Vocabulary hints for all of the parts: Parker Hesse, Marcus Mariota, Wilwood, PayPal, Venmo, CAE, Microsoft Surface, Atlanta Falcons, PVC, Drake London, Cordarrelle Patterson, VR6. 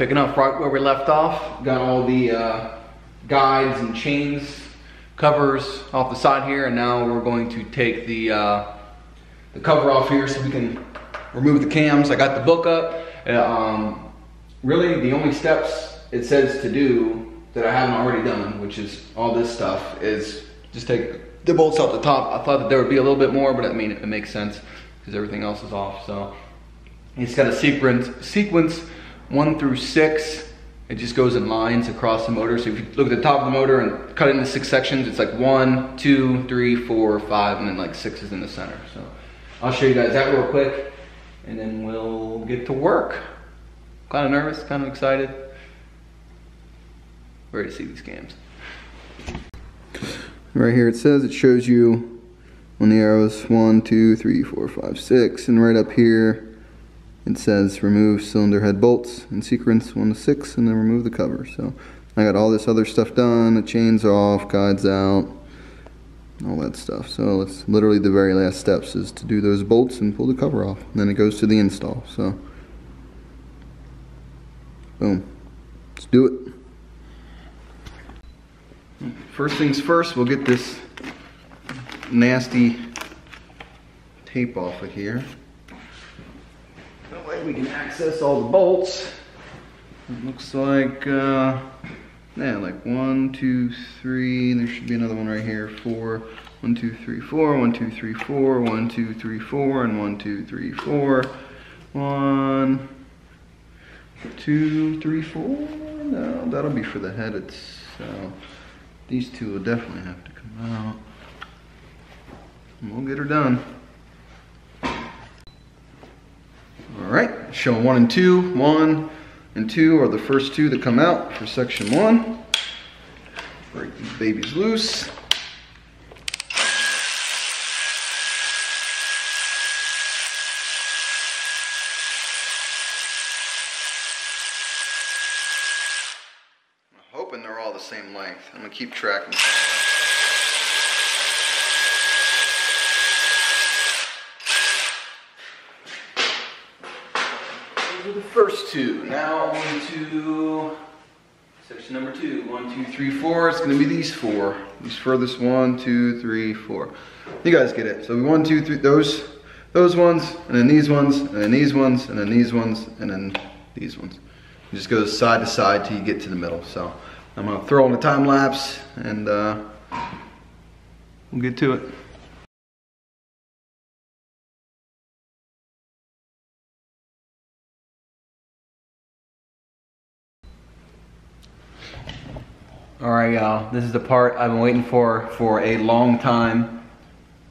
Picking up right where we left off, got all the guides and chains covers off the side here, and now we're going to take the cover off here so we can remove the cams. I got the book up. Really the only steps it says to do that I haven't already done, which is all this stuff, is just take the bolts off the top. I thought that there would be a little bit more, but I mean, it makes sense because everything else is off. So it's got a sequence 1 through 6. It just goes in lines across the motor. So if you look at the top of the motor and cut it into 6 sections, it's like 1, 2, 3, 4, 5, and then like 6 is in the center. So I'll show you guys that real quick, and then we'll get to work. Kind of nervous, kind of excited. Ready to see these cams. Right here it says, it shows you on the arrows 1, 2, 3, 4, 5, 6, and right up here it says remove cylinder head bolts in sequence 1 to 6, and then remove the cover. So I got all this other stuff done, the chains off, guides out, all that stuff. So it's literally the very last steps is to do those bolts and pull the cover off. And then it goes to the install. So boom, let's do it. First things first, we'll get this nasty tape off of here. That way we can access all the bolts. It looks like, yeah, like 1, 2, 3, there should be another one right here, 4, 1, 2, 3, 4, 1, 2, 3, 4, 1, 2, 3, 4, and 1, 2, 3, 4, 1, 2, 3, 4, no, that'll be for the head itself. These two will definitely have to come out. And we'll get her done. Alright, showing 1 and 2. 1 and 2 are the first two that come out for section 1. Break these babies loose. I'm hoping they're all the same length. I'm going to keep track of them. The first two. Now on to section number 2. 1, 2, 3, 4. It's going to be these 4. These furthest 1, 2, 3, 4. You guys get it. So 1, 2, 3. Those ones, and then these ones, and then these ones, and then these ones, and then these ones. It just goes side to side till you get to the middle. So I'm going to throw in a time lapse, and we'll get to it. Alright y'all, this is the part I've been waiting for a long time.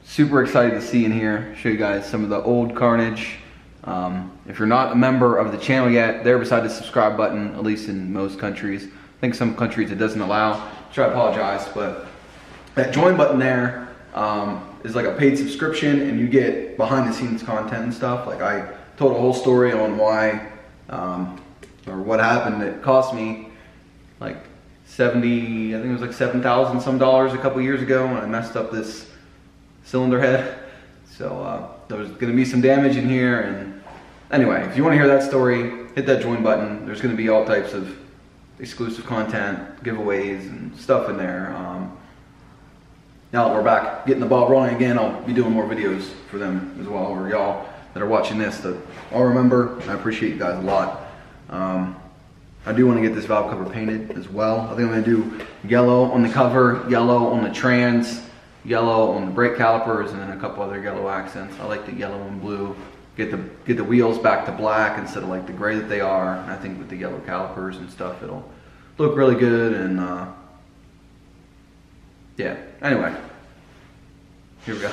Super excited to see in here, show you guys some of the old carnage. If you're not a member of the channel yet, there beside the subscribe button, at least in most countries. I think some countries it doesn't allow, so I apologize, but that join button there is like a paid subscription, and you get behind the scenes content and stuff. Like I told a whole story on why, or what happened that cost me like $7,000 some dollars a couple years ago when I messed up this cylinder head. So there's gonna be some damage in here, and anyway, if you want to hear that story, hit that join button. There's gonna be all types of exclusive content, giveaways and stuff in there. Now that we're back getting the ball rolling again, I'll be doing more videos for them as well, or y'all that are watching this that all remember. I appreciate you guys a lot. I do want to get this valve cover painted as well. I think I'm going to do yellow on the cover, yellow on the trans, yellow on the brake calipers, and then a couple other yellow accents. I like the yellow and blue. Get the wheels back to black instead of like the gray that they are. And I think with the yellow calipers and stuff, it'll look really good. And yeah, anyway, here we go.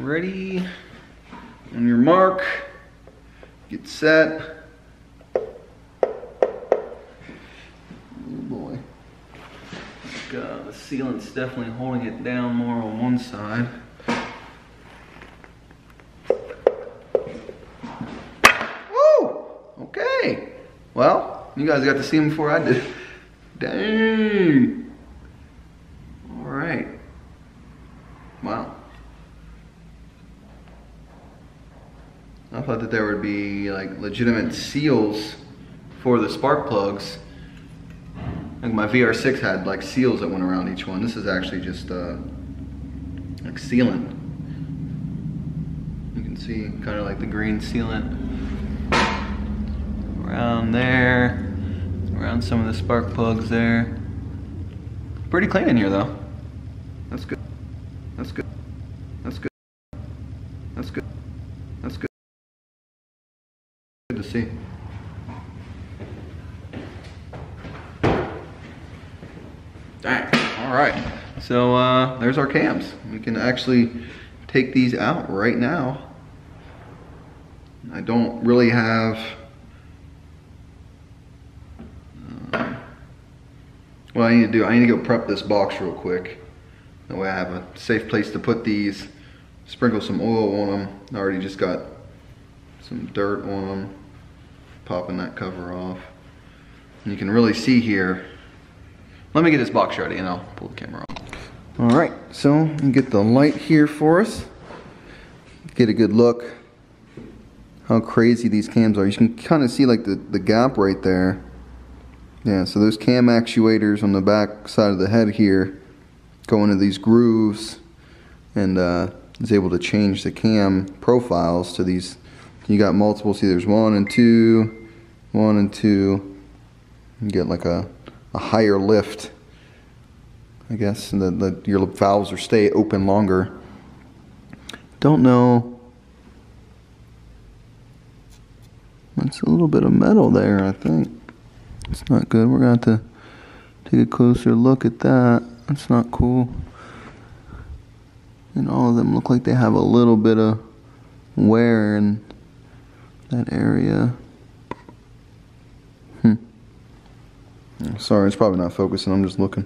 Ready, on your mark, get set. Oh boy. God, the sealant's definitely holding it down more on one side. Woo! Okay. Well, you guys got to see him before I did. Dang. All right. Wow. thought that there would be like legitimate seals for the spark plugs. Like my VR6 had like seals that went around each one. This is actually just like sealant. You can see kind of like the green sealant around there, around some of the spark plugs there. Pretty clean in here though. That's good. That's good. That's good. That's good. That's good. Good to see. Dang. All right. So there's our cams. We can actually take these out right now. I don't really have. What I need to do, I need to go prep this box real quick. That way I have a safe place to put these, sprinkle some oil on them. I already just got some dirt on them, popping that cover off. And you can really see here. Let me get this box ready and I'll pull the camera off. All right, so you get the light here for us. Get a good look how crazy these cams are. You can kind of see like the gap right there. Yeah, so those cam actuators on the back side of the head here go into these grooves and is able to change the cam profiles to these. You got multiple, see there's one and two, you get like a higher lift, I guess, and your valves will stay open longer. Don't know, that's a little bit of metal there, I think. It's not good. We're going to have to take a closer look at that. That's not cool. And all of them look like they have a little bit of wear in that area. Sorry, it's probably not focusing. I'm just looking.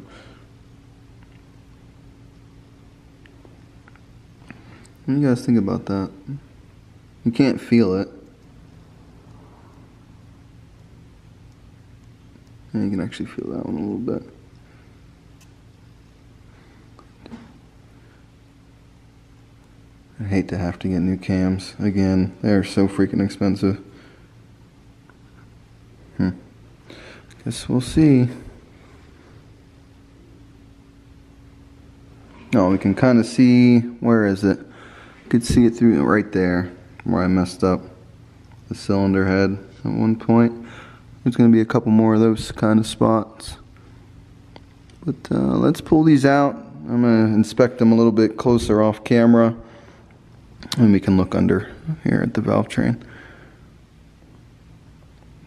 What do you guys think about that? You can't feel it. And you can actually feel that one a little bit. I hate to have to get new cams. Again, they are so freaking expensive. Guess we'll see. No, we can kind of see, where is it? You could see it through right there, where I messed up the cylinder head at one point. There's going to be a couple more of those kind of spots. But let's pull these out. I'm going to inspect them a little bit closer off camera. And we can look under here at the valve train.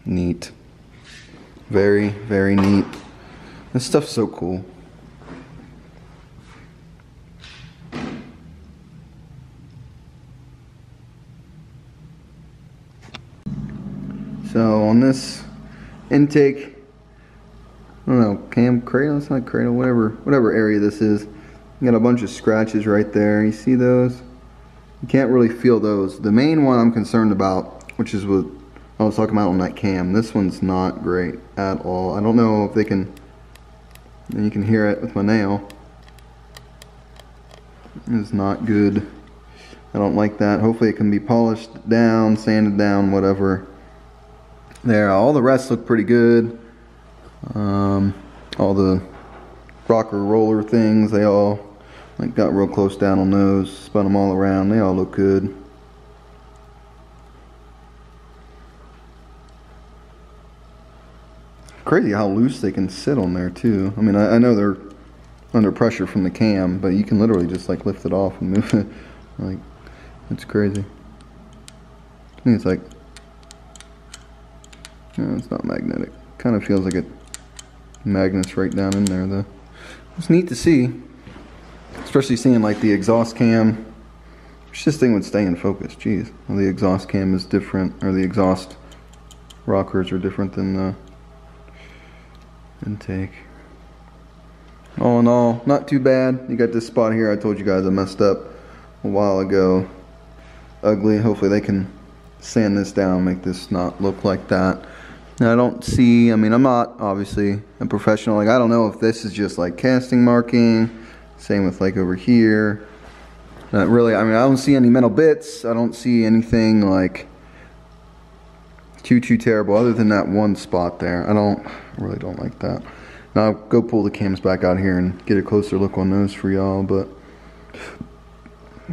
Neat. Very, very neat. This stuff's so cool. So on this intake, I don't know, cradle, it's not cradle, whatever area this is. You got a bunch of scratches right there. You see those? You can't really feel those. The main one I'm concerned about, which is what I was talking about on that cam, this one's not great at all. I don't know if they can, and you can hear it with my nail. It's not good. I don't like that. Hopefully it can be polished down, sanded down, whatever. There, all the rest look pretty good. All the rocker roller things, they all like got real close down on those, spun them all around, they all look good. Crazy how loose they can sit on there too. I mean, I know they're under pressure from the cam, but you can literally just like lift it off and move it. Like, it's crazy. I think it's like, no, it's not magnetic. Kind of feels like it magnets right down in there though. It's neat to see, especially seeing like the exhaust cam. Wish this thing would stay in focus. Jeez, well, the exhaust cam is different, or the exhaust rockers are different than the intake. All in all, not too bad. You got this spot here. I told you guys I messed up a while ago. Ugly. Hopefully they can sand this down, make this not look like that. Now, I don't see, I mean, I'm not obviously a professional, like I don't know if this is just like casting marking, same with like over here. Not really. I mean, I don't see any metal bits, I don't see anything like too terrible, other than that one spot there. I really don't like that. Now I'll go pull the cams back out here and get a closer look on those for y'all, but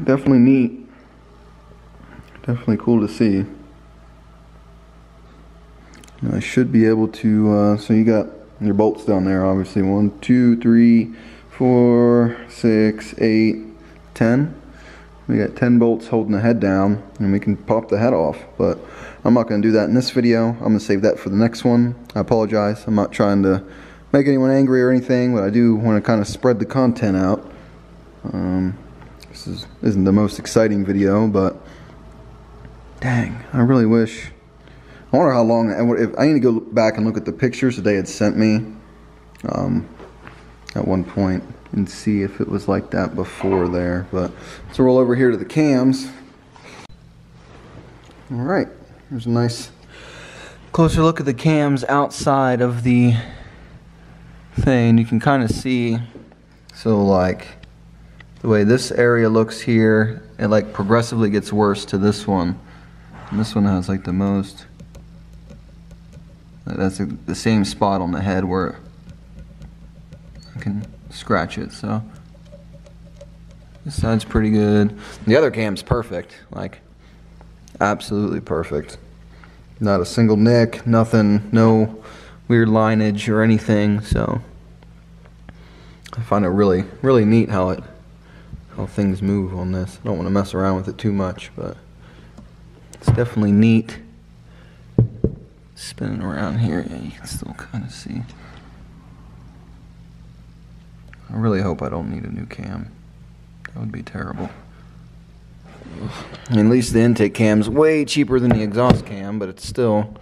definitely neat, definitely cool to see. Now I should be able to, so you got your bolts down there, obviously 1, 2, 3, 4, 6, 8, 10. We got 10 bolts holding the head down, and we can pop the head off, but I'm not going to do that in this video. I'm going to save that for the next one. I apologize. I'm not trying to make anyone angry or anything, but I do want to kind of spread the content out. This isn't the most exciting video, but dang, I really wish. I wonder how long, if I need to go back and look at the pictures that they had sent me at one point, and see if it was like that before there. But let's roll over here to the cams. All right, here's a nice closer look at the cams outside of the thing. You can kind of see, so like the way this area looks here, it like progressively gets worse to this one. And this one has like the most, that's the same spot on the head where I can scratch it. So this side's pretty good. The other cam's perfect, like absolutely perfect. Not a single nick, nothing, no weird lineage or anything. So I find it really, really neat how things move on this. I don't want to mess around with it too much, but it's definitely neat. Spinning around here, yeah, you can still kind of see. I really hope I don't need a new cam. That would be terrible. I mean, at least the intake cam's way cheaper than the exhaust cam, but it's still,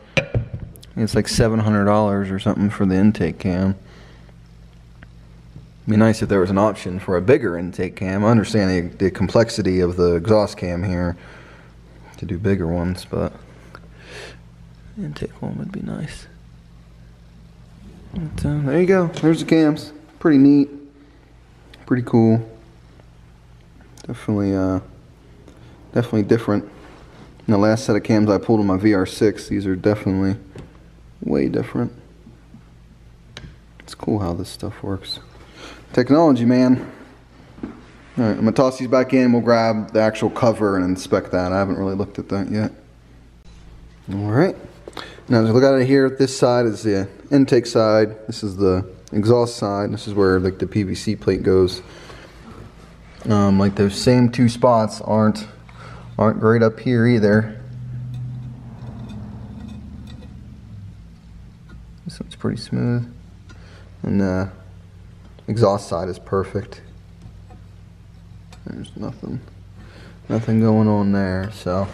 it's like $700 or something for the intake cam. It'd be nice if there was an option for a bigger intake cam. I understand the complexity of the exhaust cam here to do bigger ones, but intake one would be nice. But, there you go. There's the cams. Pretty neat. Pretty cool. Definitely, definitely different. And the last set of cams I pulled on my VR6, these are definitely way different. It's cool how this stuff works. Technology, man. All right, I'm gonna toss these back in. We'll grab the actual cover and inspect that. I haven't really looked at that yet. All right. Now as we look at it here, this side is the intake side. This is the exhaust side. This is where like the PVC plate goes. Like those same two spots aren't great up here either. This one's pretty smooth, and the exhaust side is perfect. There's nothing going on there. So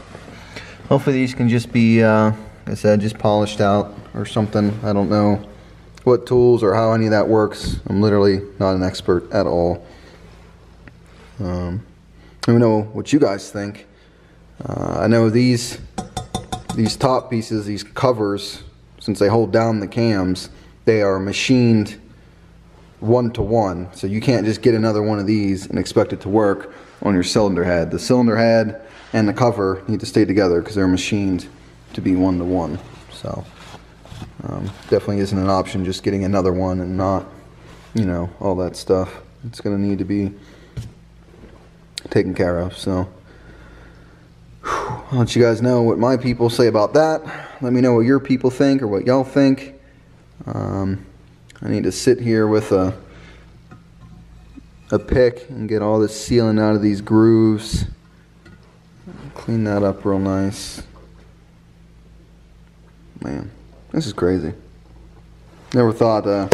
hopefully these can just be, like I said, just polished out or something. I don't know what tools or how any of that works. I'm literally not an expert at all. Let me know what you guys think. I know these top pieces, these covers, since they hold down the cams, they are machined one-to-one, so you can't just get another one of these and expect it to work on your cylinder head. The cylinder head and the cover need to stay together because they're machined to be one-to-one. So definitely isn't an option just getting another one and not, you know, all that stuff. It's going to need to be taken care of. So I'll let you guys know what my people say about that. Let me know what your people think or what y'all think. I need to sit here with a pick and get all this sealing out of these grooves. Clean that up real nice. Man, this is crazy. Never thought, I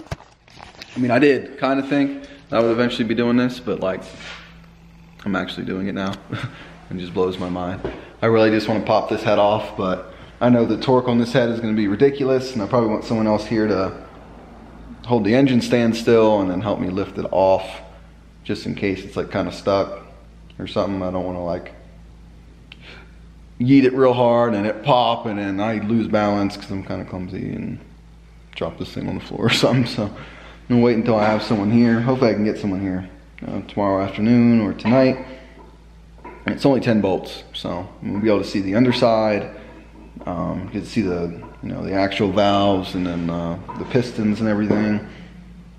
mean, I did kind of think I would eventually be doing this, but like, I'm actually doing it now. It just blows my mind. I really just want to pop this head off, but I know the torque on this head is going to be ridiculous, and I probably want someone else here to hold the engine stand still and then help me lift it off, just in case it's like kind of stuck or something. I don't want to like yeet it real hard and it pop and then I lose balance because I'm kind of clumsy and drop this thing on the floor or something. So I'm gonna wait until I have someone here. Hopefully I can get someone here tomorrow afternoon or tonight. And it's only 10 bolts, so I'm gonna be able to see the underside, You can see the, the actual valves and then the pistons and everything.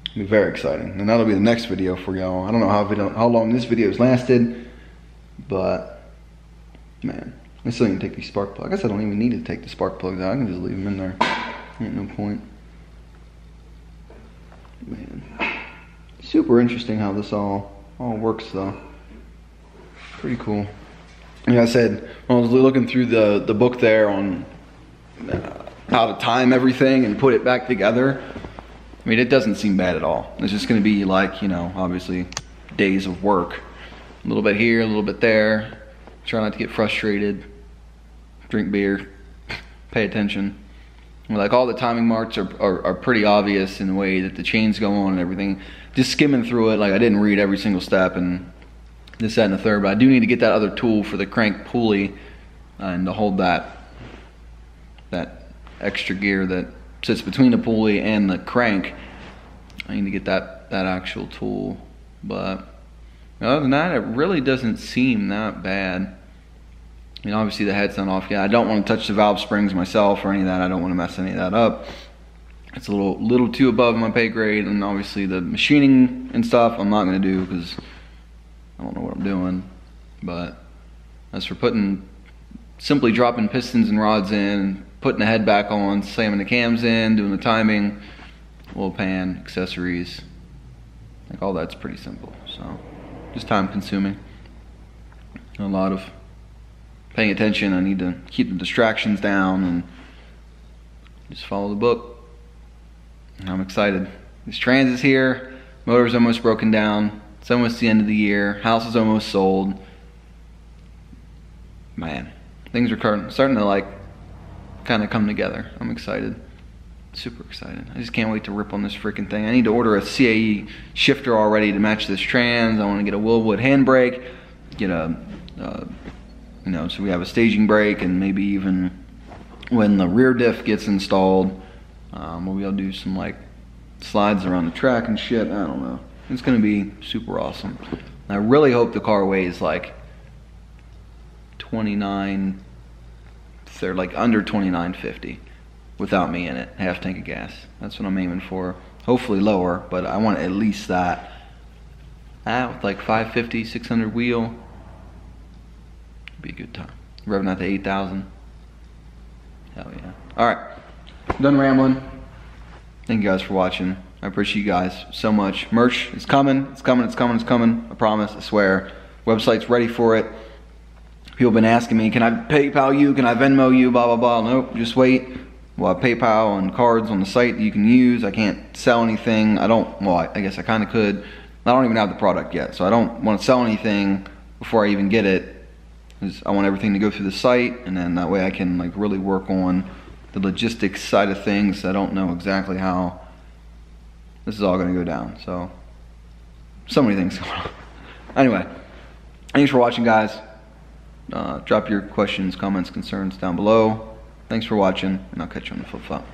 It'll be very exciting, and that'll be the next video for y'all. I don't know how long this video's lasted, but man, I still need to take these spark plugs. I guess I don't even need to take the spark plugs out. I can just leave them in there. Ain't no point. Man, super interesting how this all works though. Pretty cool. Like I said, when I was looking through the book there on how to time everything and put it back together, I mean, it doesn't seem bad at all. It's just going to be like, obviously days of work. A little bit here, a little bit there. Try not to get frustrated. Drink beer. Pay attention. Like, all the timing marks are pretty obvious in the way that the chains go on and everything. Just skimming through it, like, I didn't read every single step and this, that, and the third, but I do need to get that other tool for the crank pulley and to hold that extra gear that sits between the pulley and the crank. I need to get that actual tool, but other than that, it really doesn't seem that bad. I mean, obviously the head's not off yet. I don't want to touch the valve springs myself or any of that. I don't want to mess any of that up. It's a little too above my pay grade, and obviously the machining and stuff I'm not going to do because I don't know what I'm doing. But as for simply dropping pistons and rods in, putting the head back on, slamming the cams in, doing the timing, oil pan, accessories, like all that's pretty simple. So just time consuming. A lot of paying attention. I need to keep the distractions down and just follow the book. I'm excited. This trans is here. Motor's almost broken down. It's almost the end of the year. House is almost sold. Man, things are starting to kind of come together. I'm excited. Super excited. I just can't wait to rip on this freaking thing. I need to order a CAE shifter already to match this trans. I want to get a Wilwood handbrake. Get a so we have a staging brake, and maybe even when the rear diff gets installed, maybe I'll do some slides around the track and shit. I don't know. It's gonna be super awesome. And I really hope the car weighs 29, they're under 2950 without me in it. Half tank of gas. That's what I'm aiming for. Hopefully lower, but I want at least that. With 550, 600 wheel. Be a good time. Revving out to 8,000. Hell yeah. Alright. Done rambling. Thank you guys for watching. I appreciate you guys so much. Merch is coming. It's coming. It's coming. It's coming. I promise. I swear. Website's ready for it. People have been asking me, can I PayPal you? Can I Venmo you? Blah, blah, blah. Nope. Just wait. Well, I have PayPal and cards on the site that you can use. I can't sell anything. I guess I kind of could. I don't even have the product yet. So I don't want to sell anything before I even get it. I want everything to go through the site, and then that way I can really work on the logistics side of things. I don't know exactly how this is all going to go down, so many things going on. Anyway, thanks for watching, guys. Drop your questions, comments, concerns down below. Thanks for watching, and I'll catch you on the flip-flop.